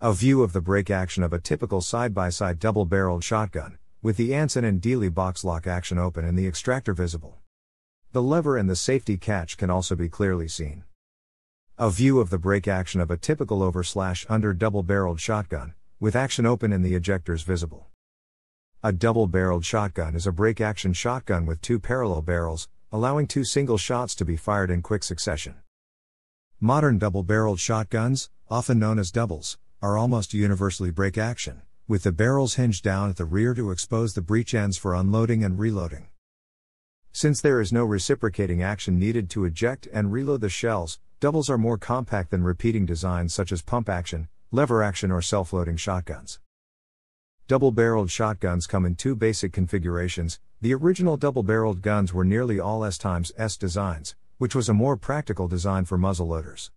A view of the break action of a typical side-by-side double-barreled shotgun, with the Anson & Deeley boxlock action open and the extractor visible. The lever and the safety catch can also be clearly seen. A view of the break action of a typical over/under double-barreled shotgun, with action open and the ejectors visible. A double-barreled shotgun is a break action shotgun with two parallel barrels, allowing two single shots to be fired in quick succession. Modern double-barreled shotguns, often known as doubles, are almost universally break action, with the barrels hinged down at the rear to expose the breech ends for unloading and reloading. Since there is no reciprocating action needed to eject and reload the shells, doubles are more compact than repeating designs such as pump action, lever action, or self-loading shotguns. Double-barreled shotguns come in two basic configurations. The original double-barreled guns were nearly all S×S designs, which was a more practical design for muzzle loaders.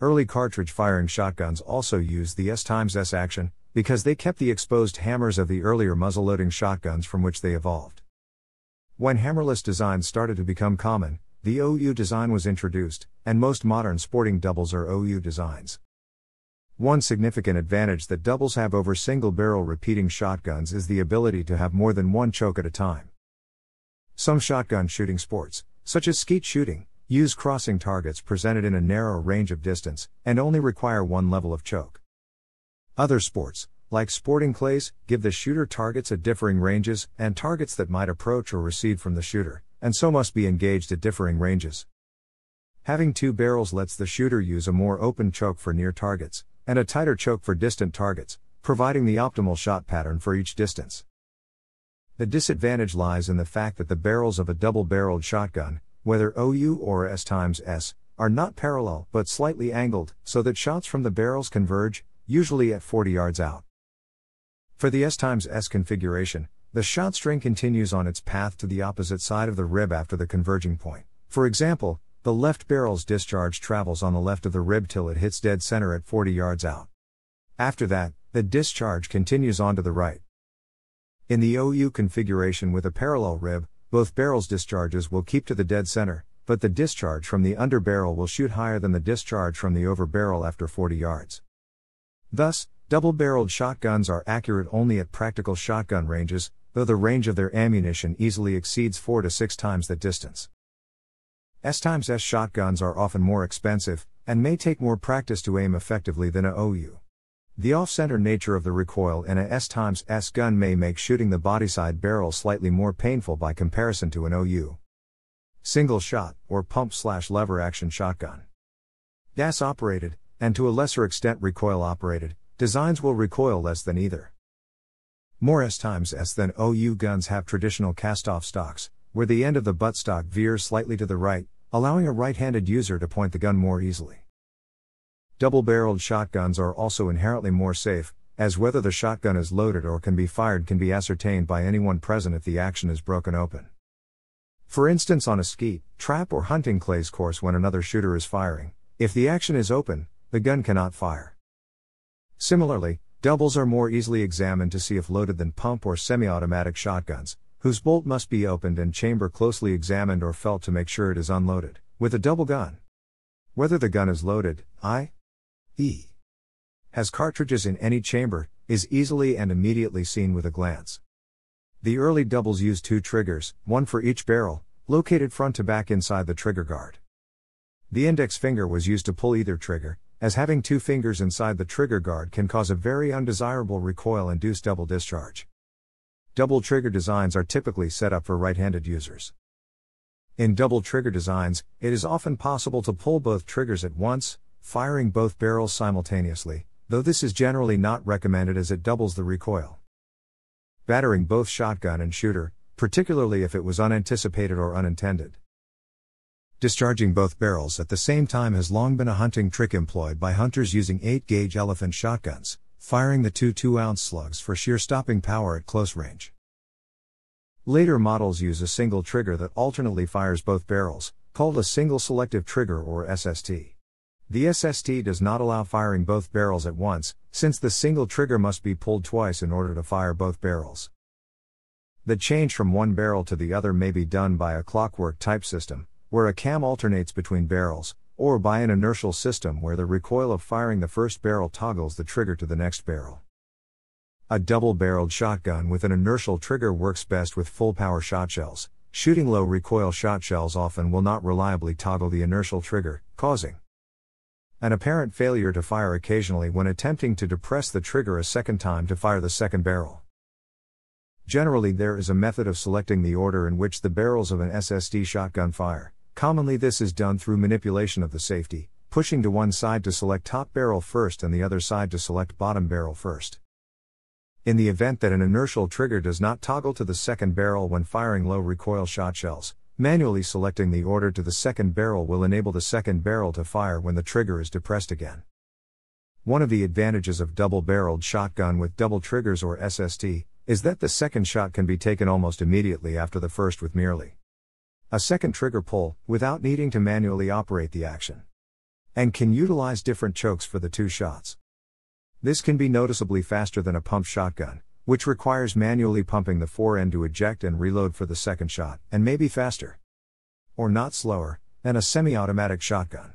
Early cartridge firing shotguns also used the S×S action, because they kept the exposed hammers of the earlier muzzle-loading shotguns from which they evolved. When hammerless designs started to become common, the O/U design was introduced, and most modern sporting doubles are O/U designs. One significant advantage that doubles have over single-barrel repeating shotguns is the ability to have more than one choke at a time. Some shotgun shooting sports, such as skeet shooting, use crossing targets presented in a narrow range of distance, and only require one level of choke. Other sports, like sporting clays, give the shooter targets at differing ranges, and targets that might approach or recede from the shooter, and so must be engaged at differing ranges. Having two barrels lets the shooter use a more open choke for near targets, and a tighter choke for distant targets, providing the optimal shot pattern for each distance. The disadvantage lies in the fact that the barrels of a double-barreled shotgun, whether O/U or S×S, are not parallel but slightly angled, so that shots from the barrels converge, usually at 40 yards out. For the S×S configuration, the shot string continues on its path to the opposite side of the rib after the converging point. For example, the left barrel's discharge travels on the left of the rib till it hits dead center at 40 yards out. After that, the discharge continues on to the right. In the O/U configuration with a parallel rib, both barrels' discharges will keep to the dead center, but the discharge from the under barrel will shoot higher than the discharge from the over barrel after 40 yards. Thus, double-barreled shotguns are accurate only at practical shotgun ranges, though the range of their ammunition easily exceeds 4 to 6 times that distance. S×S shotguns are often more expensive, and may take more practice to aim effectively than a O/U. The off-center nature of the recoil in a S×S gun may make shooting the bodyside barrel slightly more painful by comparison to an O/U. Single shot, or pump/lever action shotgun. Gas-operated, and to a lesser extent recoil-operated, designs will recoil less than either. More S×S than O/U guns have traditional cast-off stocks, where the end of the buttstock veers slightly to the right, allowing a right-handed user to point the gun more easily. Double-barreled shotguns are also inherently more safe, as whether the shotgun is loaded or can be fired can be ascertained by anyone present if the action is broken open. For instance, on a skeet, trap, or hunting clays course when another shooter is firing, if the action is open, the gun cannot fire. Similarly, doubles are more easily examined to see if loaded than pump or semi-automatic shotguns, whose bolt must be opened and chamber closely examined or felt to make sure it is unloaded, with a double gun. Whether the gun is loaded, i.e., has cartridges in any chamber, is easily and immediately seen with a glance. The early doubles used two triggers, one for each barrel, located front to back inside the trigger guard. The index finger was used to pull either trigger, as having two fingers inside the trigger guard can cause a very undesirable recoil-induced double discharge. Double trigger designs are typically set up for right-handed users. In double trigger designs, it is often possible to pull both triggers at once, firing both barrels simultaneously, though this is generally not recommended as it doubles the recoil. Battering both shotgun and shooter, particularly if it was unanticipated or unintended. Discharging both barrels at the same time has long been a hunting trick employed by hunters using 8-gauge elephant shotguns, firing the two 2-ounce slugs for sheer stopping power at close range. Later models use a single trigger that alternately fires both barrels, called a single selective trigger or SST. The SST does not allow firing both barrels at once, since the single trigger must be pulled twice in order to fire both barrels. The change from one barrel to the other may be done by a clockwork type system, where a cam alternates between barrels, or by an inertial system where the recoil of firing the first barrel toggles the trigger to the next barrel. A double-barreled shotgun with an inertial trigger works best with full-power shotshells. Shooting low-recoil shotshells often will not reliably toggle the inertial trigger, causing an apparent failure to fire occasionally when attempting to depress the trigger a second time to fire the second barrel. Generally, there is a method of selecting the order in which the barrels of an SST shotgun fire. Commonly, this is done through manipulation of the safety, pushing to one side to select top barrel first and the other side to select bottom barrel first. In the event that an inertial trigger does not toggle to the second barrel when firing low recoil shotshells, manually selecting the order to the second barrel will enable the second barrel to fire when the trigger is depressed again. One of the advantages of double-barreled shotgun with double triggers or SST is that the second shot can be taken almost immediately after the first with merely a second trigger pull, without needing to manually operate the action, and can utilize different chokes for the two shots. This can be noticeably faster than a pump shotgun, which requires manually pumping the forend to eject and reload for the second shot, and may be faster, or not slower, than a semi-automatic shotgun.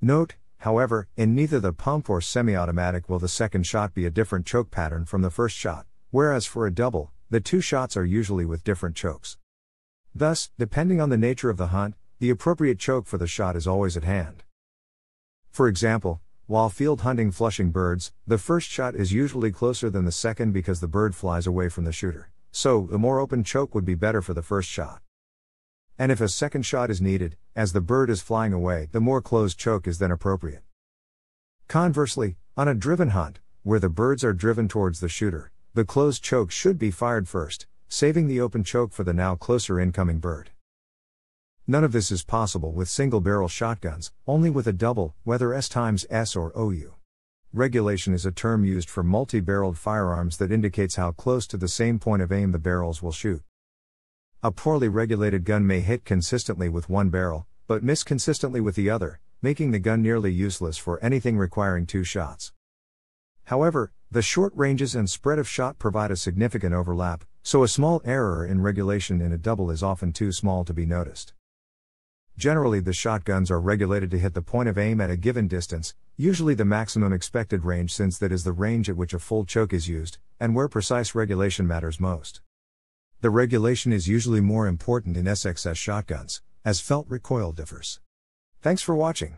Note, however, in neither the pump or semi-automatic will the second shot be a different choke pattern from the first shot, whereas for a double, the two shots are usually with different chokes. Thus, depending on the nature of the hunt, the appropriate choke for the shot is always at hand. For example, while field hunting flushing birds, the first shot is usually closer than the second because the bird flies away from the shooter, so the more open choke would be better for the first shot. And if a second shot is needed, as the bird is flying away, the more closed choke is then appropriate. Conversely, on a driven hunt, where the birds are driven towards the shooter, the closed choke should be fired first, saving the open choke for the now closer incoming bird. None of this is possible with single-barrel shotguns, only with a double, whether S×S or O/U. Regulation is a term used for multi-barreled firearms that indicates how close to the same point of aim the barrels will shoot. A poorly regulated gun may hit consistently with one barrel, but miss consistently with the other, making the gun nearly useless for anything requiring two shots. However, the short ranges and spread of shot provide a significant overlap, so a small error in regulation in a double is often too small to be noticed. Generally, the shotguns are regulated to hit the point of aim at a given distance, usually the maximum expected range, since that is the range at which a full choke is used, and where precise regulation matters most. The regulation is usually more important in SxS shotguns, as felt recoil differs. Thanks for watching.